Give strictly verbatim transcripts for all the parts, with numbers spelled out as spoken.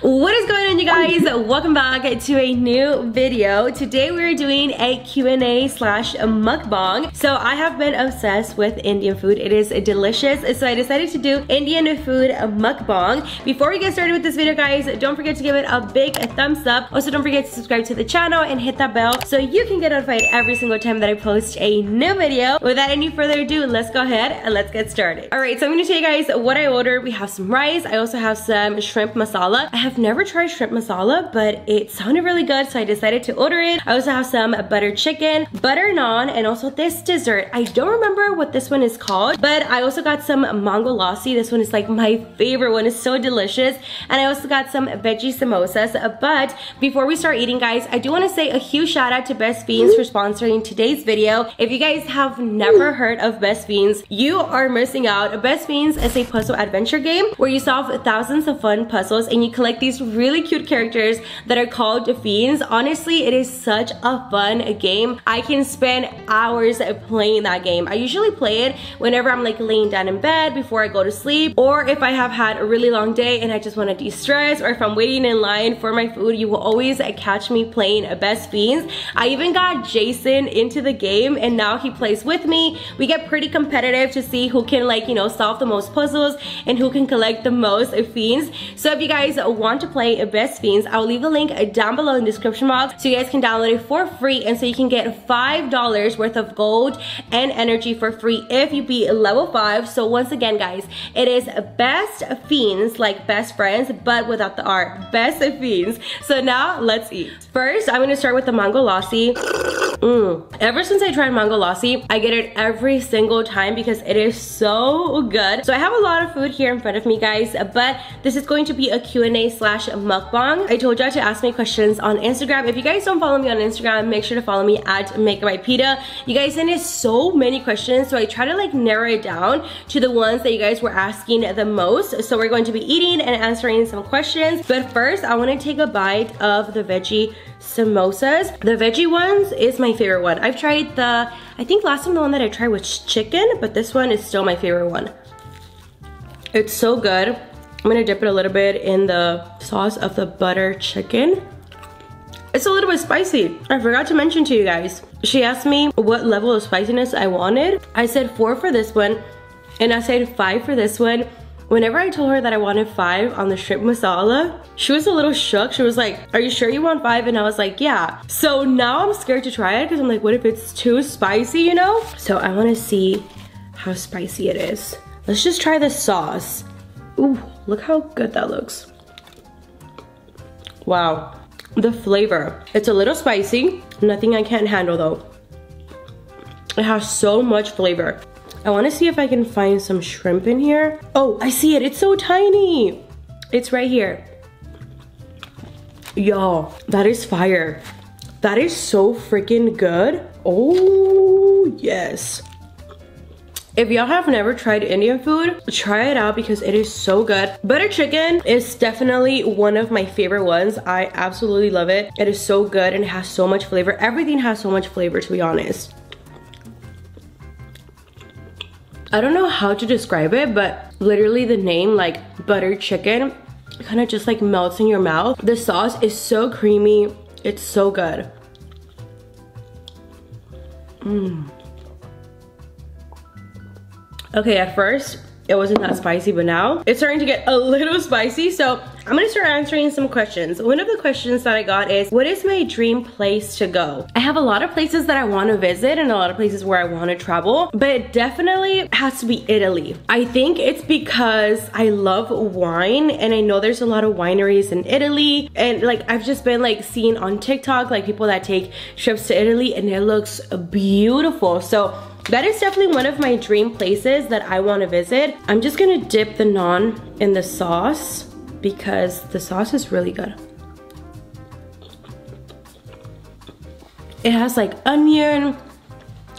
What is going on, you guys? Welcome back to a new video. Today we are doing a Q and A slash mukbang. So I have been obsessed with Indian food. It is delicious. So I decided to do Indian food mukbang. Before we get started with this video, guys, don't forget to give it a big thumbs up. Also, don't forget to subscribe to the channel and hit that bell so you can get notified every single time that I post a new video. Without any further ado, let's go ahead and let's get started. All right, so I'm gonna tell you guys what I ordered. We have some rice. I also have some shrimp masala. I have never tried shrimp masala, but it sounded really good, so I decided to order it. I also have some butter chicken, butter naan, and also this dessert. I don't remember what this one is called, but I also got some mango lassi. This one is like my favorite one. It's so delicious. And I also got some veggie samosas. But before we start eating, guys, I do want to say a huge shout out to Best Fiends for sponsoring today's video. If you guys have never heard of Best Fiends, you are missing out. Best Fiends is a puzzle adventure game where you solve thousands of fun puzzles and you collect these really cute characters that are called fiends. Honestly, it is such a fun game. I can spend hours playing that game. I usually play it whenever I'm like laying down in bed before I go to sleep, or if I have had a really long day and I just want to de-stress, or if I'm waiting in line for my food. You will always catch me playing Best Fiends. I even got Jason into the game and now he plays with me. We get pretty competitive to see who can like, you know, solve the most puzzles and who can collect the most fiends. So if you guys want want to play Best Fiends, I'll leave a link down below in the description box so you guys can download it for free, and so you can get five dollars worth of gold and energy for free if you beat level five. So once again, guys, it is Best Fiends, like best friends but without the R. Best Fiends. So now let's eat. First, I'm gonna start with the mango lassi. Mm. Ever since I tried mango lassi, I get it every single time because it is so good. So I have a lot of food here in front of me, guys, but this is going to be a Q and A slash mukbang. I told y'all to ask me questions on Instagram. If you guys don't follow me on Instagram, make sure to follow me at Makeupbypita. You guys sent in so many questions, so I try to like narrow it down to the ones that you guys were asking the most. So we're going to be eating and answering some questions. But first, I want to take a bite of the veggie samosas. The veggie ones is my favorite one. I've tried the, I think last time the one that I tried was chicken, but this one is still my favorite one. It's so good. I'm gonna dip it a little bit in the sauce of the butter chicken. It's a little bit spicy. I forgot to mention to you guys. She asked me what level of spiciness I wanted. I said four for this one, and I said five for this one. Whenever I told her that I wanted five on the shrimp masala, she was a little shook. She was like, are you sure you want five? And I was like, yeah. So now I'm scared to try it because I'm like, what if it's too spicy, you know? So I wanna see how spicy it is. Let's just try the sauce. Ooh, look how good that looks. Wow, the flavor. It's a little spicy, nothing I can't handle though. It has so much flavor. I want to see if I can find some shrimp in here. Oh, I see it. It's so tiny. It's right here. Y'all, that is fire. That is so freaking good. Oh, yes. If y'all have never tried Indian food, try it out because it is so good. Butter chicken is definitely one of my favorite ones. I absolutely love it. It is so good and it has so much flavor. Everything has so much flavor, to be honest. I don't know how to describe it, but literally the name, like butter chicken, kind of just like melts in your mouth. The sauce is so creamy. It's so good. Mm. Okay, at first, it wasn't that spicy, but now it's starting to get a little spicy. So I'm gonna start answering some questions. One of the questions that I got is, what is my dream place to go? I have a lot of places that I wanna visit and a lot of places where I wanna travel, but it definitely has to be Italy. I think it's because I love wine and I know there's a lot of wineries in Italy, and like I've just been like seeing on TikTok, like people that take trips to Italy and it looks beautiful. So that is definitely one of my dream places that I wanna visit. I'm just gonna dip the naan in the sauce because the sauce is really good. It has like onion,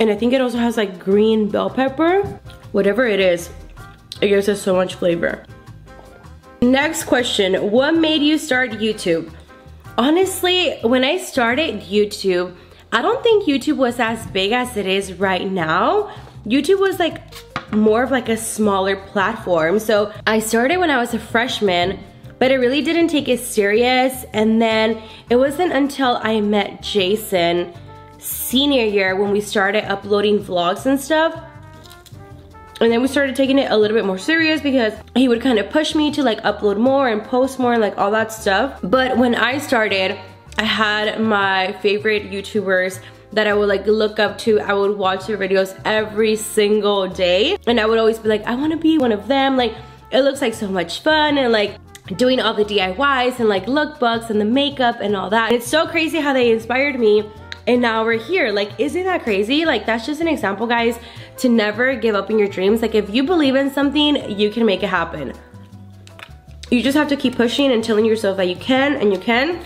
and I think it also has like green bell pepper. Whatever it is, it gives us so much flavor. Next question, what made you start YouTube? Honestly, when I started YouTube, I don't think YouTube was as big as it is right now. YouTube was like more of like a smaller platform. So I started when I was a freshman but I really didn't take it serious. And then it wasn't until I met Jason senior year when we started uploading vlogs and stuff. And then we started taking it a little bit more serious because he would kind of push me to like upload more and post more and like all that stuff. But when I started, I had my favorite YouTubers that I would like look up to. I would watch their videos every single day. And I would always be like, I wanna be one of them. Like, it looks like so much fun, and like doing all the D I Ys and like lookbooks and the makeup and all that. And it's so crazy how they inspired me. And now we're here. Like, isn't that crazy? Like, that's just an example, guys, to never give up in your dreams. Like, if you believe in something, you can make it happen. You just have to keep pushing and telling yourself that you can, and you can,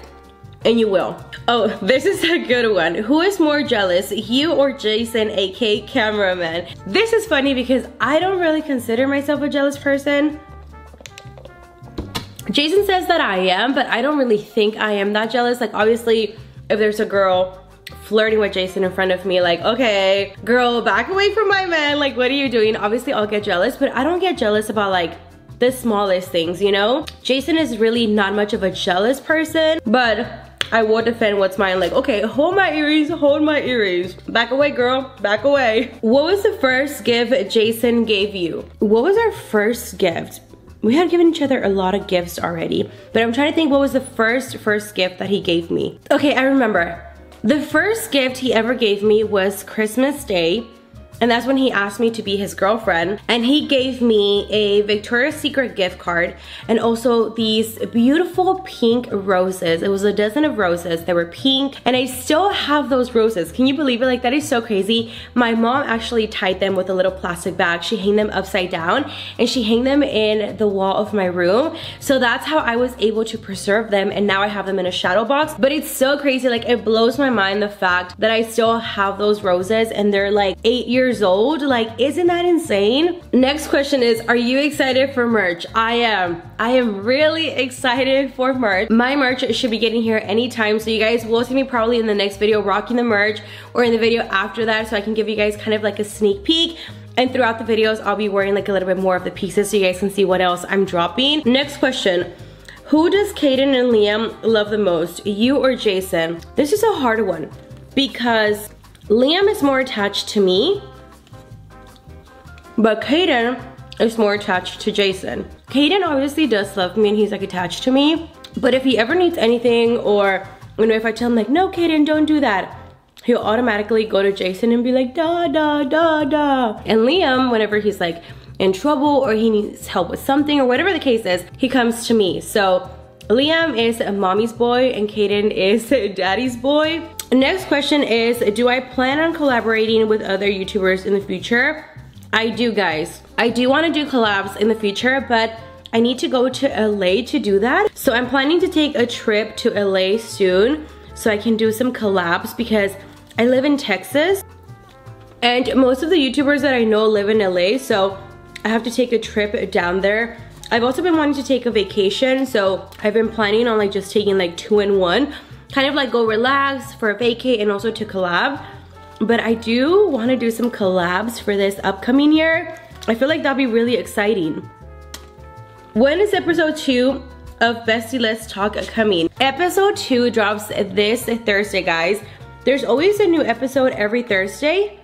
and you will. Oh, this is a good one. Who is more jealous, you or Jason, aka cameraman? This is funny because I don't really consider myself a jealous person. Jason says that I am, but I don't really think I am that jealous. Like, obviously, if there's a girl flirting with Jason in front of me, like, okay, girl, back away from my man, like, what are you doing? Obviously, I'll get jealous, but I don't get jealous about, like, the smallest things, you know? Jason is really not much of a jealous person, but I will defend what's mine. Like, okay, hold my earrings, hold my earrings. Back away, girl, back away. What was the first gift Jason gave you? What was our first gift? We had given each other a lot of gifts already, but I'm trying to think what was the first, first gift that he gave me. Okay, I remember. The first gift he ever gave me was Christmas Day, and that's when he asked me to be his girlfriend, and he gave me a Victoria's Secret gift card and also these beautiful pink roses. It was a dozen of roses that were pink, and I still have those roses. Can you believe it? Like, that is so crazy. My mom actually tied them with a little plastic bag. She hung them upside down, and she hung them in the wall of my room, so that's how I was able to preserve them, and now I have them in a shadow box. But it's so crazy. Like, it blows my mind the fact that I still have those roses, and they're like eight years old. Like, isn't that insane? Next question is, are you excited for merch? I am. I am really excited for merch. My merch should be getting here anytime, so you guys will see me probably in the next video rocking the merch, or in the video after that, so I can give you guys kind of like a sneak peek. And throughout the videos, I'll be wearing like a little bit more of the pieces so you guys can see what else I'm dropping. Next question. Who does Kaden and Liam love the most, you or Jason? This is a hard one because Liam is more attached to me, but Kaden is more attached to Jason. Kaden obviously does love me and he's like attached to me, but if he ever needs anything, or you know, if I tell him like, no Kaden, don't do that, he'll automatically go to Jason and be like, da da da da. And Liam, whenever he's like in trouble or he needs help with something or whatever the case is, he comes to me. So Liam is a mommy's boy and Kaden is daddy's boy. Next question is, do I plan on collaborating with other YouTubers in the future? I do, guys. I do want to do collabs in the future, but I need to go to L A to do that. So I'm planning to take a trip to L A soon so I can do some collabs, because I live in Texas and most of the YouTubers that I know live in L A, so I have to take a trip down there. I've also been wanting to take a vacation, so I've been planning on like just taking like two in one, kind of like go relax for a vacay and also to collab. But I do want to do some collabs for this upcoming year. I feel like that'll be really exciting. When is episode two of Bestie Let's Talk coming? Episode two drops this Thursday, guys. There's always a new episode every Thursday.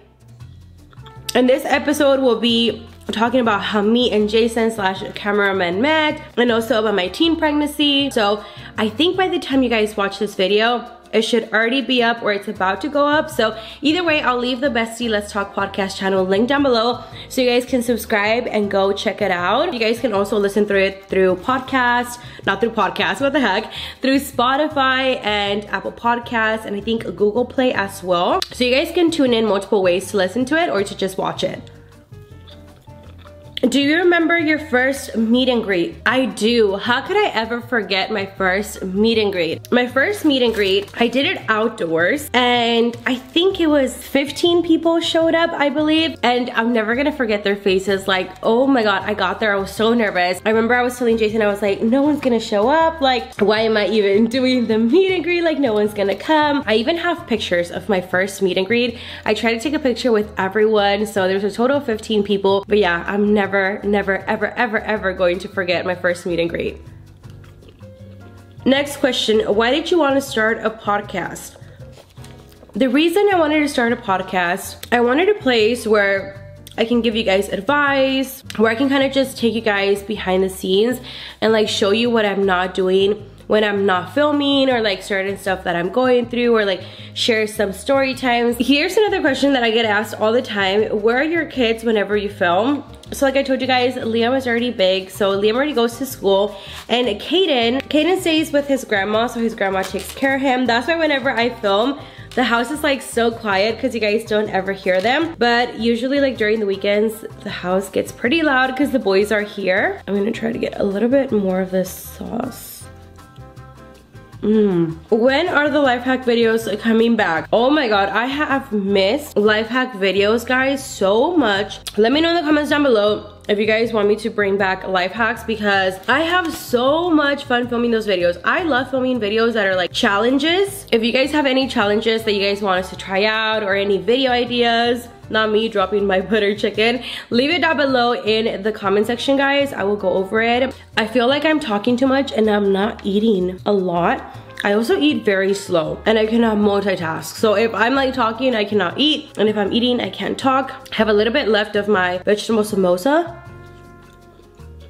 And this episode will be talking about how me and Jason slash cameraman met, and also about my teen pregnancy. So I think by the time you guys watch this video, it should already be up, or it's about to go up. So either way, I'll leave the Bestie Let's Talk podcast channel link down below so you guys can subscribe and go check it out. You guys can also listen through it through podcast, not through podcast, what the heck, through Spotify and Apple Podcasts, and I think Google Play as well. So you guys can tune in multiple ways to listen to it or to just watch it. Do you remember your first meet and greet? I do. How could I ever forget my first meet and greet? My first meet and greet, I did it outdoors, and I think it was fifteen people showed up, I believe, and I'm never gonna forget their faces. Like, oh my god, I got there, I was so nervous. I remember I was telling Jason, I was like, no one's gonna show up, like, why am I even doing the meet and greet? Like, no one's gonna come. I even have pictures of my first meet and greet. I tried to take a picture with everyone, so there's a total of fifteen people, but yeah, I'm never Never, never, ever, ever, ever going to forget my first meet and greet. Next question, why did you want to start a podcast? The reason I wanted to start a podcast, I wanted a place where I can give you guys advice, where I can kind of just take you guys behind the scenes and like show you what I'm not doing when I'm not filming, or like certain stuff that I'm going through, or like share some story times. Here's another question that I get asked all the time. Where are your kids whenever you film? So like I told you guys, Liam is already big. So Liam already goes to school, and Caden, Caden stays with his grandma. So his grandma takes care of him. That's why whenever I film, the house is like so quiet because you guys don't ever hear them. But usually like during the weekends, the house gets pretty loud because the boys are here. I'm gonna try to get a little bit more of this sauce. Mm. When are the life hack videos coming back? Oh my god, I have missed life hack videos, guys, so much. Let me know in the comments down below if you guys want me to bring back life hacks, because I have so much fun filming those videos. I love filming videos that are like challenges. If you guys have any challenges that you guys want us to try out, or any video ideas, not me dropping my butter chicken, leave it down below in the comment section, guys. I will go over it. I feel like I'm talking too much and I'm not eating a lot. I also eat very slow and I cannot multitask. So if I'm like talking, I cannot eat, and if I'm eating, I can't talk. I have a little bit left of my vegetable samosa.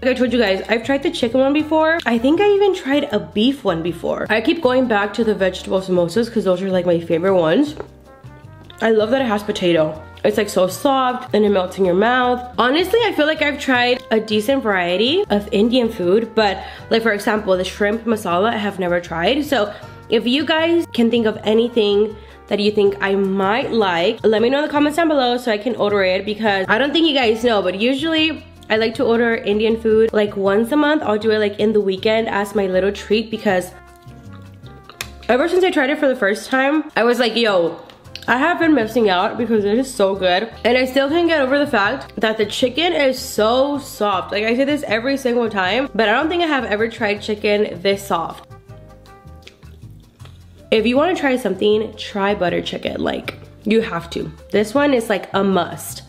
Like I told you guys, I've tried the chicken one before. I think I even tried a beef one before. I keep going back to the vegetable samosas because those are like my favorite ones. I love that it has potato. It's like so soft and it melts in your mouth. Honestly, I feel like I've tried a decent variety of Indian food, but like for example, the shrimp masala I have never tried. So if you guys can think of anything that you think I might like, let me know in the comments down below so I can order it, because I don't think you guys know, but usually I like to order Indian food like once a month. I'll do it like in the weekend as my little treat, because ever since I tried it for the first time, I was like, yo, I have been missing out because it is so good. And I still can't get over the fact that the chicken is so soft. Like I say this every single time, but I don't think I have ever tried chicken this soft. If you want to try something, try butter chicken. Like you have to. This one is like a must.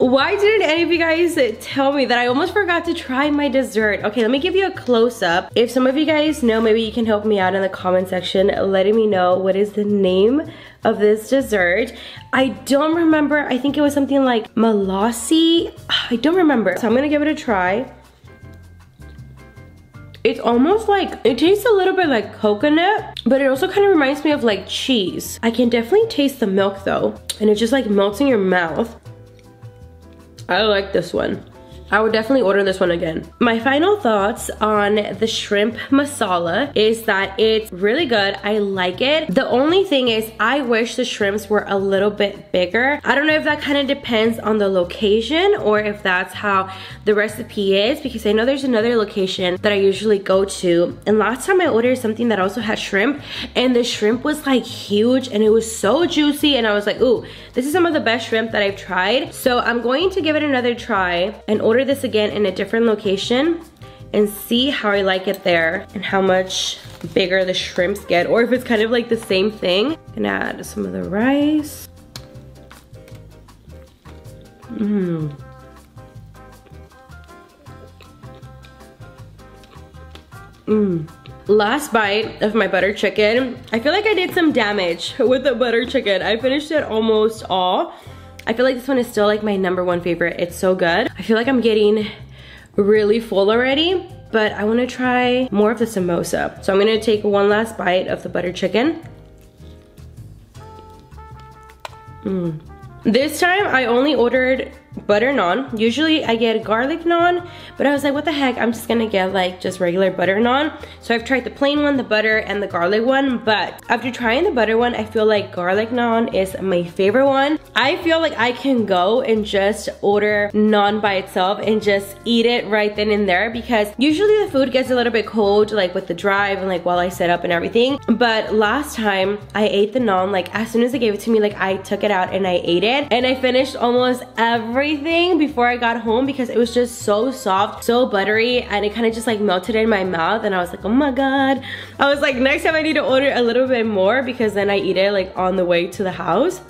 Why didn't any of you guys tell me that I almost forgot to try my dessert? Okay, let me give you a close-up. If some of you guys know, maybe you can help me out in the comment section, letting me know what is the name of this dessert. I don't remember. I think it was something like Malasi. I don't remember. So I'm gonna give it a try. It's almost like, it tastes a little bit like coconut, but it also kind of reminds me of like cheese. I can definitely taste the milk though, and it just like melts in your mouth. I like this one. I would definitely order this one again. My final thoughts on the shrimp masala is that it's really good. I like it. The only thing is I wish the shrimps were a little bit bigger. I don't know if that kind of depends on the location or if that's how the recipe is, because I know there's another location that I usually go to, and last time I ordered something that also had shrimp, and the shrimp was like huge and it was so juicy, and I was like, ooh, this is some of the best shrimp that I've tried. So I'm going to give it another try and order this again in a different location and see how I like it there and how much bigger the shrimps get, or if it's kind of like the same thing. I'm gonna add some of the rice. Mmm. Mmm. Last bite of my butter chicken. I feel like I did some damage with the butter chicken. I finished it almost all. I feel like this one is still like my number one favorite. It's so good. I feel like I'm getting really full already, but I want to try more of the samosa. So I'm going to take one last bite of the butter chicken. Mm. This time I only ordered butter naan. Usually I get garlic naan, but I was like, what the heck? I'm just going to get like just regular butter naan. So I've tried the plain one, the butter, and the garlic one, but after trying the butter one, I feel like garlic naan is my favorite one. I feel like I can go and just order naan by itself and just eat it right then and there, because usually the food gets a little bit cold like with the drive and like while I set up and everything. But last time I ate the naan, like as soon as they gave it to me, like I took it out and I ate it, and I finished almost every Everything before I got home because it was just so soft, so buttery, and it kind of just like melted in my mouth, and I was like, oh my god. I was like, next time I need to order a little bit more, because then I eat it like on the way to the house.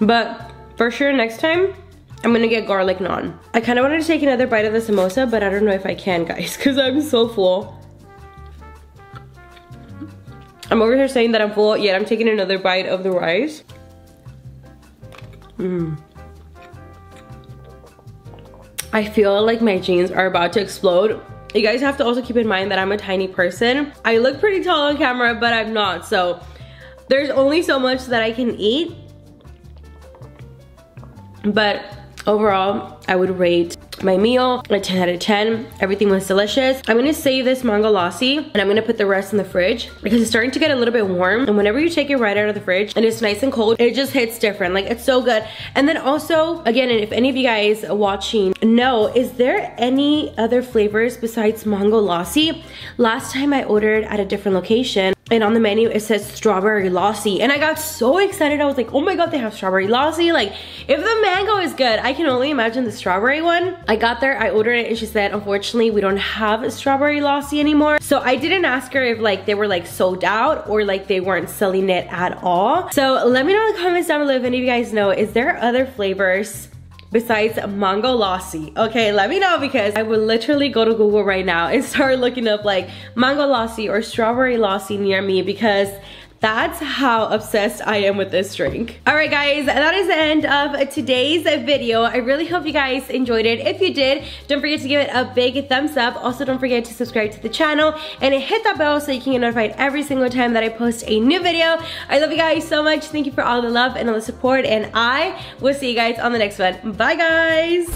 But for sure next time I'm gonna get garlic naan. I kind of wanted to take another bite of the samosa, but I don't know if I can, guys, because I'm so full. I'm over here saying that I'm full, yet I'm taking another bite of the rice. Mmm. I feel like my jeans are about to explode. You guys have to also keep in mind that I'm a tiny person. I look pretty tall on camera, but I'm not, so there's only so much that I can eat. But overall, I would rate my meal a ten out of ten. Everything was delicious. I'm gonna save this mango lassi and I'm gonna put the rest in the fridge because it's starting to get a little bit warm, and whenever you take it right out of the fridge and it's nice and cold, it just hits different. Like, it's so good. And then also, again, if any of you guys watching know, is there any other flavors besides mango lassi? Last time I ordered at a different location, and on the menu it says strawberry lassi, and I got so excited. I was like, oh my god, they have strawberry lassi. Like, if the mango is good, I can only imagine the strawberry one. I got there, I ordered it, and she said, unfortunately, we don't have strawberry lassi anymore. So I didn't ask her if like they were like sold out or like they weren't selling it at all. So let me know in the comments down below if any of you guys know, is there other flavors besides mango lassi? Okay, let me know, because I would literally go to Google right now and start looking up like mango lassi or strawberry lassi near me, because that's how obsessed I am with this drink. All right guys, that is the end of today's video. I really hope you guys enjoyed it. If you did, don't forget to give it a big thumbs up. Also, don't forget to subscribe to the channel and hit that bell so you can get notified every single time that I post a new video. I love you guys so much. Thank you for all the love and all the support, and I will see you guys on the next one. Bye guys.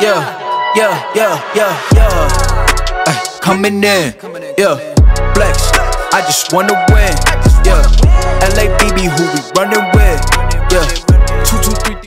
Yeah, yeah, yeah, yeah, yeah. Ay, coming in, yeah, flex. I just wanna win, yeah. L A B B, who we running with, yeah. Two, two